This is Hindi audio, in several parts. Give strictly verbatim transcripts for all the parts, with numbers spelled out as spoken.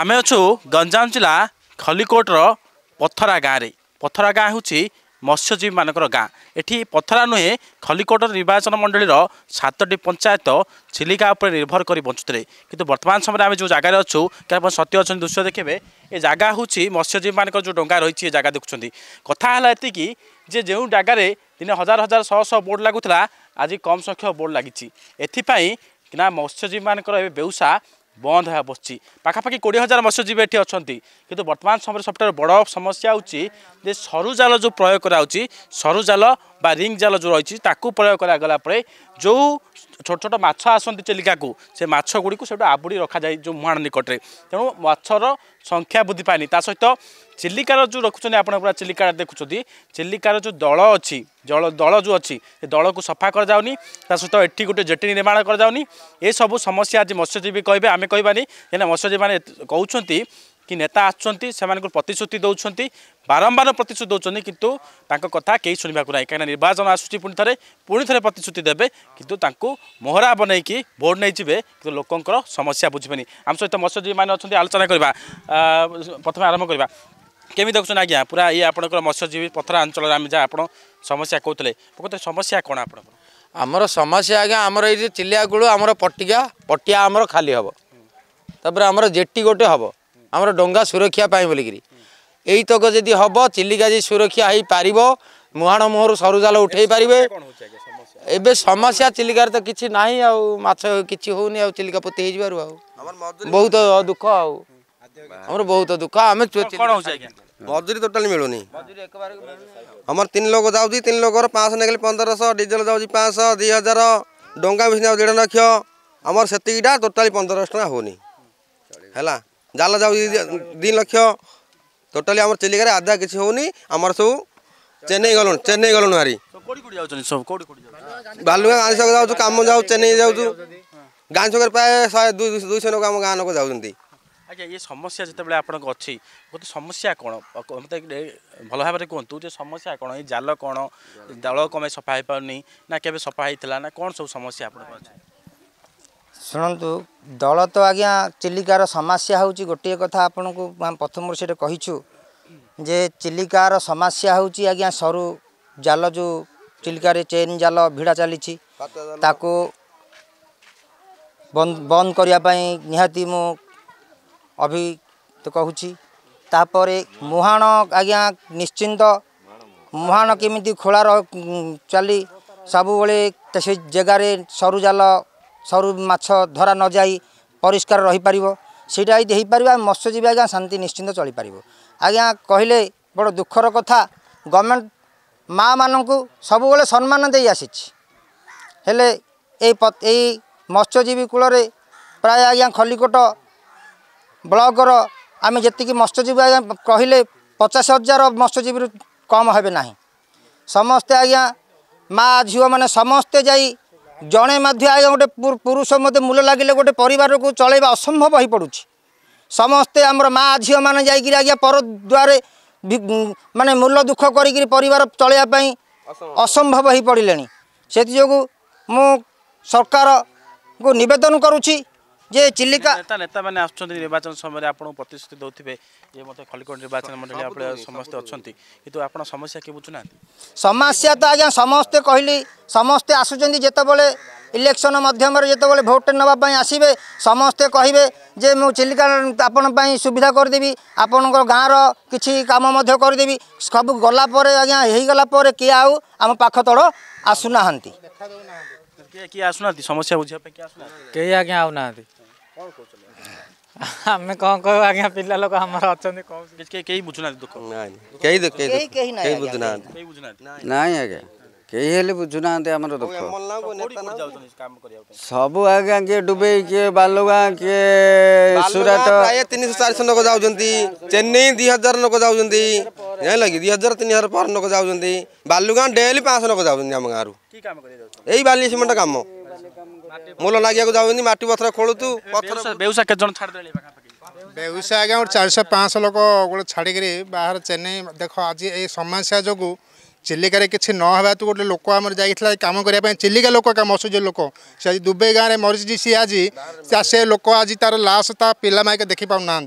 आम अच्छू गंजाम जिला खलिकोटर पथरा गाँव पथरा गाँ हूँ मत्स्यजीवी मान गाँ एटी पथरा नुहे खलिकोट निर्वाचन मंडल सातटी पंचायत चिलिका उपर निर्भर कर बंचुते किंतु वर्तमान समय आम जो जगार अच्छू क्या सत्य अच्छा दृश्य देखे ये जगह हूँ मत्स्यजीवी मान जो डा रही जगह देखुं कथा ये जे जो जगार दिन हजार हजार शह शह बोर्ड लगुला आज कम संख्यक बोर्ड लगी एना मत्स्यजीवी मान बेउसा बंद हो बस पखापाखि कोड़े हजार मत्स्यजीवी ये अच्छा किंतु वर्तमान समय सबसे बड़ समस्या हूँ सरु जाल जो प्रयोग कराऊँगी सरु जाल बा रिंग जाल जो रही प्रयोग करागला जो छोट छोट माछ आसती चिलिका को से माछ गुड़ी को आबुड़ी रखा जाए जो मुहाण निकटने तेणु माछर संख्या वृद्धि पाए सहित चिलिकार जो रखुच्च आप चिलिका देखुं चिलिकार जो दल अच्छी जल दल जो अच्छी दल को सफा कराऊनी सहित एटी गोटे जेटी निर्माण कराऊनी ये सब समस्या आज मत्स्यजीवी कहे आम कहबानी क्या मत्स्यजीवी मैंने कहते कि नेता आसुँच से प्रतिश्रुति दौरान बारंबार प्रतिश्रुति दौरान किंतु तांको कथा कई शुणा ना कहीं निर्वाचन आसूँ पुणी थे पुणी थे प्रतिश्रुति देवे किंतु तांको मोहरा बनई कि भोट नहीं जाए कि लोकंर समस्या बुझे आम सहित मत्स्यजीवी मैंने अच्छा आलोचना करवा प्रथम आरंभ करवा केमी देखुन आज्ञा पूरा ये आप मत्स्यजीवी पथरा अंचल आम जहाँ आप समस्या कहते प्रकृत समस्या कौन आप आमर समस्या आज्ञा आमर ये चिलियाकूल आमर पटिका पटिया आमर खाली हम तापर आमर जेटी गोटे हम आमर डोंगा सुरक्षा पाई बोलिकी यहीतक जदि हम चिलिका जी सुरक्षा हो पार मुहाण मुहर सरु जाल उठे पारे एवं समस्या चिलिकार तो किसी ना आछ कि हो चिलिका पोती हो बहुत दुख आमर बहुत दुख आम मजदूरी टोटाली मिलूनी आमर तीन लोग जाऊँ तीन लोग पाँच नहीं पंद्रह सौ डीजल जाऊँ पाँच दि हजार डोंगा भी देढ़ लक्ष आमर से टोटाली पंद्रह टाँग होनी है जाल जाऊ दी लक्ष टोटाली आम चिलिकार आधा किसी होनी आमर सब चेन्नई गलु चेन्नई गलु हारी बालुआ गाँव सक जाऊ कम जाऊ चेन्नई जाऊ गाँव सक प्राय शहे दुईश लोग आम गाँव लोक जाऊँगी अच्छा ये समस्या जिते आप अच्छी गोटे समस्या कौन मत भल भाव में कहतु जो समस्या कौन ये जाल कौन दल कम सफा हो पारनी ना के सफा होता ना कौन सब समस्या आप शुणु दल तो आज्ञा चिलिकार समस्या हूँ गोटे कथा आपन को प्रथम से कहीचु जे चिलिकार समस्या हूँ आज्ञा सरु जाल जो चिलिकार चेन जाल भिड़ा चली बंद करने निहाती मु अभी तो कहूँ तापर मुहाण आज्ञा निश्चिंत मुहाण केमी खोला चली सबुबले से जगार सरु जाल सरु माछ धरा न जाई परिष्कार रही पारिबो सेटा ही देही पारिबा मत्स्यजीवी आज्ञा शांति निश्चिंत चली पारिबो आज्ञा कहले बड़ दुखर कथा गवर्नमेंट माँ मानू सबुबले सम्मान दे आसीछि हेले ए मत्स्यजीवी कूल प्राय आज्ञा खलिकोट ब्लॉक आम जी मत्स्यजीवी आज्ञा कहले पचास हजार मत्स्यजीवी कम हे ना समस्ते आज्ञा माँ झीव मैंने समस्ते जाई जड़े मध्य आज्ञा गोटे पुरुष मत मूल लगे गोटे परिवार को चलवा असंभव हो पड़ू समस्ते आमर माँ झीव मैंने जाकर आज्ञा पर द्वारे माने मूल दुख करी परिवार चलवाई असंभव हो पड़े से जो मु सरकार को निवेदन करुच्ची जे चिलिका नेता नेता मैंने निर्वाचन समय आप प्रतिश्रुति दौथे ये मतलब खलिकोट निर्वाचन मंडल समस्त अच्छा कितु आप समस्या के बुझुना समस्या तो आज्ञा समस्ते कहली समस्ते आसुँच जितेबले इलेक्शन मध्यम जितेबाला भोट नाप आसवे समस्ते कहे जे मु चिलिका आपंपाई सुविधा करदेवी आपण गाँवर किसी कम करदेवी सब गलापर आज्ञा हो गलापर किए आम पाख तल आसुना किए आसुना समस्या बुझे कई आज्ञा आऊना आम कौन कह आज्ञा पिला लोक आमर अच्छा कई बुझुना दुख कई कई बुझुना ना आज्ञा कई हेल्ले बुझुना आम दुख सब आज्ञा किए डुबई किए बालुआ किए सुराट प्राय तीन सौ चार सौ लोक जाऊँ चेन्नई दि हजार लोक जाऊँ लगे दि हजार तीन हजार पर लोक जाऊँ बालुगा डेली पाँच सौ लोक जाऊँ आम गाँव यही बाली सीमेंट कम मूल लगे जाऊँ मटी पथर खोलुतु बेउसा के जन छाड़ बेउसा आज्ञा चार सौ पाँच सौ लोक गोटे छाड़िकी बाहर चेन्नई देख आज ये समस्या जो चिलिकार किसी ना तो गोटे लोक आम जाता कम करने चिलिका लोक का मसूज लोक से आज दुबई गाँव में मरीज सी आज से लोक आज तार लाश ता पिला माइक देखी पाऊना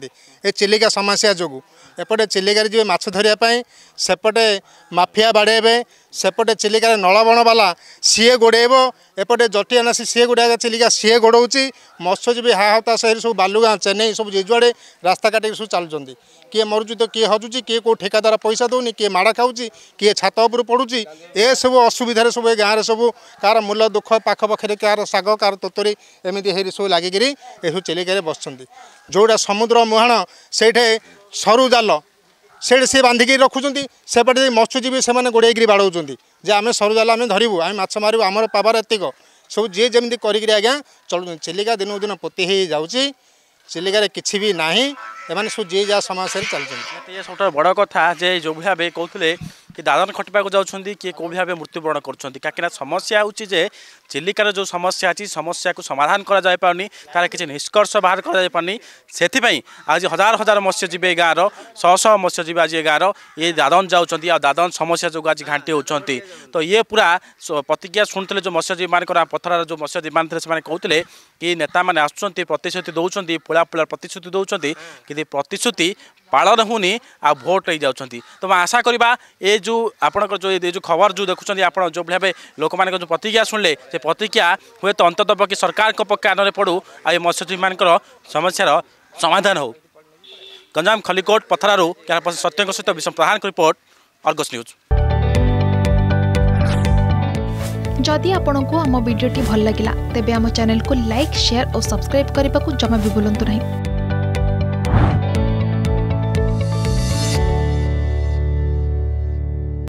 ये चिलिका समस्या जो एपटे चिलिकार जी माछ धरियापाई सेपटे माफिया बाड़े सेपटे चिलिकार नलबणवाला सीए गोड़ेब एपटे जटियानासी सीए गोड़ा चिलिका सीए गोड़ौच मत्स्यजीवी हाहाता सही सब बालुगाँ चेन्नई सब जेजुआड़े रास्ता काटिक सब चलुँच किए मरुच तो किए हजुच किए कौ ठेकादार पैसा दौनी किए माड़ खाऊँच किए छात उपर पड़ूँ ए सब असुविधार सब गाँव सबू कार मूल दुख पाखपाखे कार शाग कार तोतरी एमती है सब लगिकी यू चिलिकार बस जोटा समुद्र मुहाण से सरू जाल से सी बांधिकी रखुंट सेपटे मत्स्यजीवी से गोड़ेक बाड़ौंट जे आम सरू जाल आम धरबू आम माछ मारू आम पावर एतक सब जी जमी करी आज्ञा चलू चिलिका दिन दिन पोती हो जाऊँगी चिलिकार किसी भी ना एम सब जी जहाँ समस्या चलते सब बड़ कथा जे जो भाव कहते कि दादन खटिपा को जाऊँगी किए कौ भाव मृत्युवरण कर समस्या हूँ जे चिलिकार जो समस्या अच्छी समस्या को समाधान करापानी तार किसी निष्कर्ष बाहर करापानी से आज हजार हजार मत्स्यजीवी गाँव रह शह मत्स्यजीवी आज गाँव ये दादन जाऊँगी आ दादन समस्या जो आज घाटी होती तो ये पूरा प्रतिक्रिया शुणुते जो मत्स्यजीवी मान पथर जो मत्स्यजीवी मान थे से कहते कि नेता मैंने आसुँच प्रतिश्रुति दौरान पोला पोला प्रतिश्रुति दौरान कि प्रतिश्रुति पालन होनी आ भोट नहीं जाऊँगी तो आशा करवा ये जो आपंकर जो ये जो खबर जो देखुं आप जो भाव लोक मान जो प्रतिक्रिया शुणिले से प्रतिक्रिया हुए तो अंत पक्ष सरकार को पक्ष कान पड़ू आ ये मत्स्यजीवी मान समस्यार समाधान हो। गंजाम खलिकोट पथरारू क्या सत्यों सहित विषम प्रधान रिपोर्ट अर्गस न्यूज। जदि आपंक आम भिडी भल लगा तेब आम चैनल को लाइक शेयर और सब्सक्राइब करने को जमा भी बुलां नहीं।